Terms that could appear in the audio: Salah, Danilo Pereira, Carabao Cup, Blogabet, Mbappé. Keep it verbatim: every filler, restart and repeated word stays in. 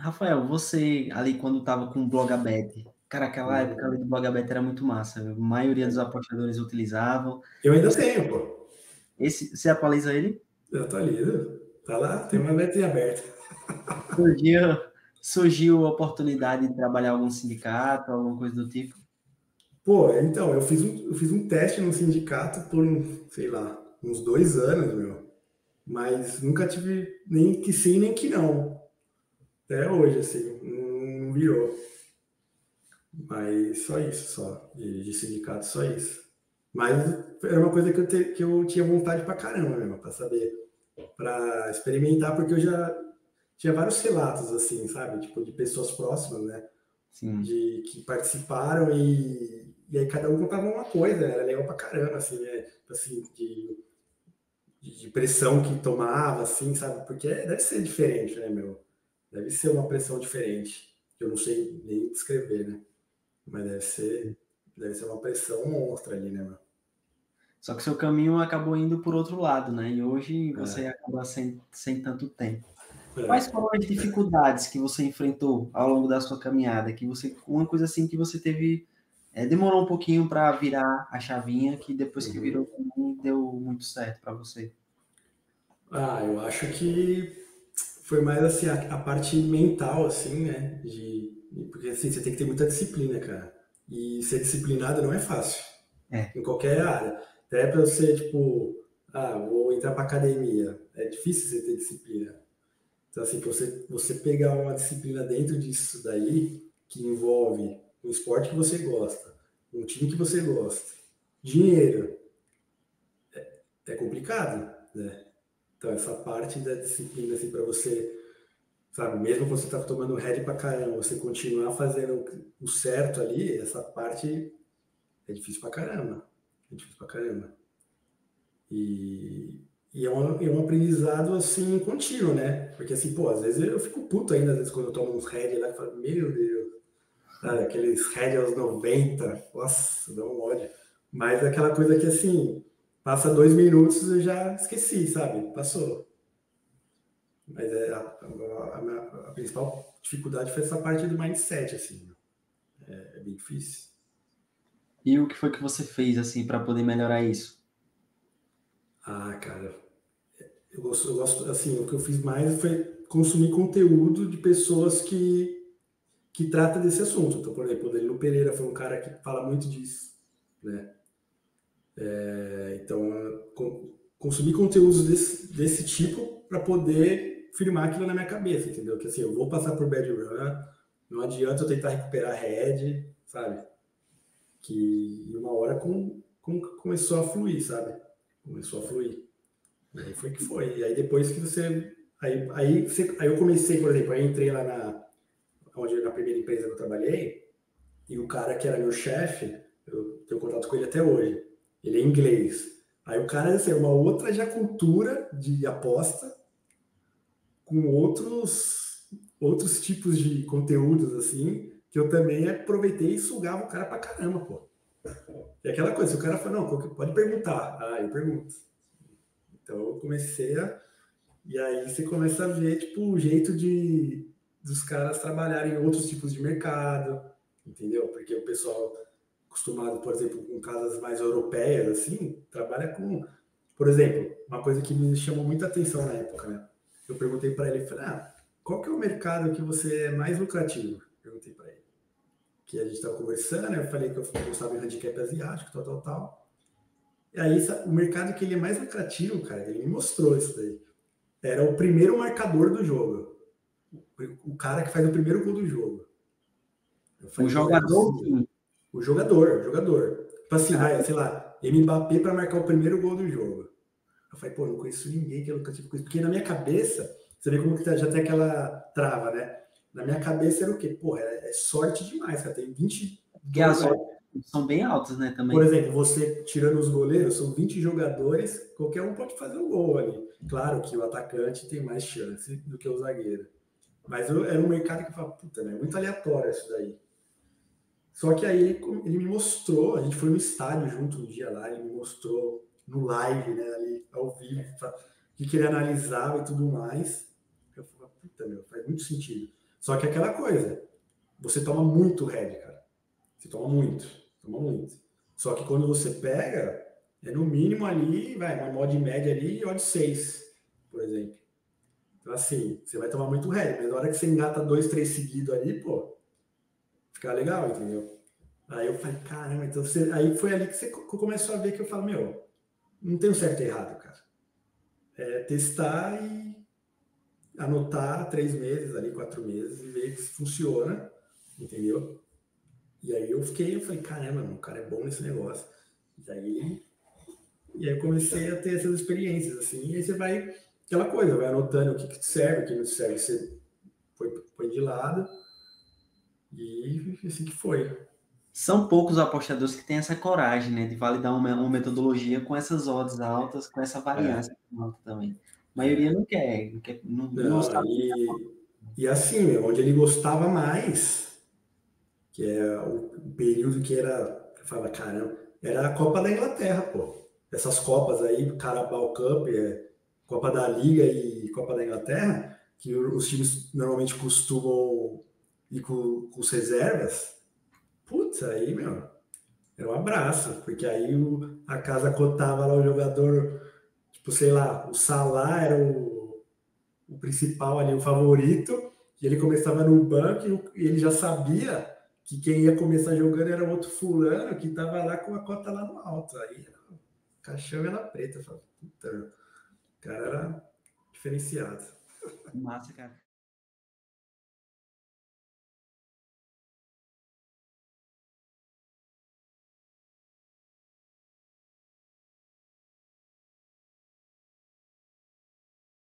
Rafael, você ali quando estava com o Blogabet, cara, aquela época ali do Blogabet era muito massa. A maioria dos apostadores utilizavam. Eu ainda tenho, pô. Esse, você atualiza ele? Eu atualizo. Tá lá, tem uma letra aberta. Surgiu, surgiu a oportunidade de trabalhar em algum sindicato, alguma coisa do tipo? Pô, então, eu fiz um, eu fiz um teste no sindicato por, sei lá, uns dois anos, meu. Mas nunca tive nem que sim, nem que não. Até hoje, assim, não virou. Mas só isso, só. De, de sindicato, só isso. Mas era uma coisa que eu, te, que eu tinha vontade pra caramba, meu, pra saber. Pra experimentar, porque eu já tinha vários relatos, assim, sabe? Tipo, de pessoas próximas, né? Sim. De, que participaram e, e aí cada um contava uma coisa, era legal pra caramba, assim, né? Assim, de, de pressão que tomava, assim, sabe? Porque deve ser diferente, né, meu? Deve ser uma pressão diferente, que eu não sei nem descrever, né? Mas deve ser, deve ser uma pressão monstra ali, né, meu? Só que seu caminho acabou indo por outro lado, né? E hoje você é. acaba sem, sem tanto tempo. É. Quais foram as dificuldades que você enfrentou ao longo da sua caminhada? Que você, uma coisa assim que você teve... É, demorou um pouquinho para virar a chavinha, que depois uhum. que virou deu muito certo para você. Ah, eu acho que foi mais assim, a, a parte mental, assim, né? De, porque assim, você tem que ter muita disciplina, cara. E ser disciplinado não é fácil. É. Em qualquer área. Até para você, tipo, ah, vou entrar para academia. É difícil você ter disciplina. Então, assim, você, você pegar uma disciplina dentro disso daí, que envolve um esporte que você gosta, um time que você gosta, dinheiro, é, é complicado, né? Então, essa parte da disciplina, assim, para você, sabe, mesmo você tá tomando head para caramba, você continuar fazendo o certo ali, essa parte é difícil para caramba. É difícil pra caramba. E, e é, um, é um aprendizado, assim, contínuo, né? Porque, assim, pô, às vezes eu fico puto ainda, às vezes, quando eu tomo uns head lá, eu falo, meu Deus, sabe? Aqueles head aos noventa, nossa, dá um ódio. Mas é aquela coisa que, assim, passa dois minutos e eu já esqueci, sabe? Passou. Mas é a, a, minha, a principal dificuldade foi essa parte do mindset, assim. É, é bem difícil. E o que foi que você fez, assim, para poder melhorar isso? Ah, cara, eu gosto, eu gosto, assim, o que eu fiz mais foi consumir conteúdo de pessoas que, que tratam desse assunto. Então, por exemplo, o Danilo Pereira foi um cara que fala muito disso, né? É, então, consumir conteúdos desse, desse tipo para poder firmar aquilo na minha cabeça, entendeu? Que, assim, eu vou passar por bad run, não adianta eu tentar recuperar head, sabe? Que uma hora com, com, começou a fluir, sabe? Começou a fluir. E aí foi que foi. E aí depois que você... Aí, aí, você, aí eu comecei, por exemplo, aí entrei lá na, onde, na primeira empresa que eu trabalhei, e o cara que era meu chefe, eu tenho contato com ele até hoje, ele é inglês. Aí o cara, assim, uma outra já cultura de aposta, com outros, outros tipos de conteúdos, assim, que eu também aproveitei e sugava o cara pra caramba, pô. E aquela coisa, se o cara fala, não, pode perguntar. Ah, eu pergunto. Então eu comecei a... E aí você começa a ver, tipo, o jeito de... dos caras trabalharem em outros tipos de mercado, entendeu? Porque o pessoal acostumado, por exemplo, com casas mais europeias, assim, trabalha com... Por exemplo, uma coisa que me chamou muita atenção na época, né? Eu perguntei pra ele, falei, ah, qual que é o mercado que você é mais lucrativo? Perguntei pra ele. Que a gente estava conversando, eu falei que eu gostava de handicap asiático, tal, tal, tal. E aí, o mercado que ele é mais lucrativo, cara, ele me mostrou isso daí. Era o primeiro marcador do jogo. O cara que faz o primeiro gol do jogo. O jogador? Assim, o jogador, o jogador. Tipo assim, ah, sei lá, Mbappé para marcar o primeiro gol do jogo. Eu falei, pô, não conheço ninguém que é lucrativo com isso. Porque na minha cabeça, você vê como que já tem aquela trava, né? Na minha cabeça era o quê? Porra, é sorte demais, cara. Tem vinte... Que as são bem altas, né, também. Por exemplo, você tirando os goleiros, são vinte jogadores, qualquer um pode fazer um gol ali. Claro que o atacante tem mais chance do que o zagueiro. Mas eu, era um mercado que eu falava, puta, né, é muito aleatório isso daí. Só que aí ele, ele me mostrou, a gente foi no estádio junto um dia lá, ele me mostrou no live, né, ali, ao vivo, o que ele analisava e tudo mais. Eu falava, puta, meu, faz muito sentido. Só que aquela coisa, você toma muito red, cara. Você toma muito, toma muito. Só que quando você pega, é no mínimo ali, vai, uma mod média ali, odd seis, por exemplo. Então, assim, você vai tomar muito red, mas na hora que você engata dois, três seguidos ali, pô, fica legal, entendeu? Aí eu falei, caramba, então você... Aí foi ali que você começou a ver que eu falo, meu, não tem um certo e errado, cara. É testar e anotar três meses ali, quatro meses, e ver se funciona, entendeu? E aí eu fiquei, eu falei, caramba, mano, o cara é bom nesse negócio. E aí, e aí eu comecei a ter essas experiências, assim, e aí você vai, aquela coisa, vai anotando o que, que te serve, o que não te serve, você foi, foi de lado, e assim que foi. São poucos apostadores que têm essa coragem, né, de validar uma, uma metodologia com essas odds altas, com essa variância é. alta também. A maioria não quer, não quer não, não, gostava. E, e assim, meu, onde ele gostava mais, que é o período que era, eu falava, caramba, era a Copa da Inglaterra, pô. Essas copas aí, Carabao Cup, é, Copa da Liga e Copa da Inglaterra, que os times normalmente costumam ir com, com as reservas. Putz, aí, meu, era um abraço, porque aí o, a casa cotava lá o jogador, tipo, sei lá, o Salah era o, o principal ali, o favorito, e ele começava no banco e ele já sabia que quem ia começar jogando era o outro fulano que tava lá com a cota lá no alto. Aí, o caixão era preta, eu falava, puta, o cara era diferenciado. Massa, cara.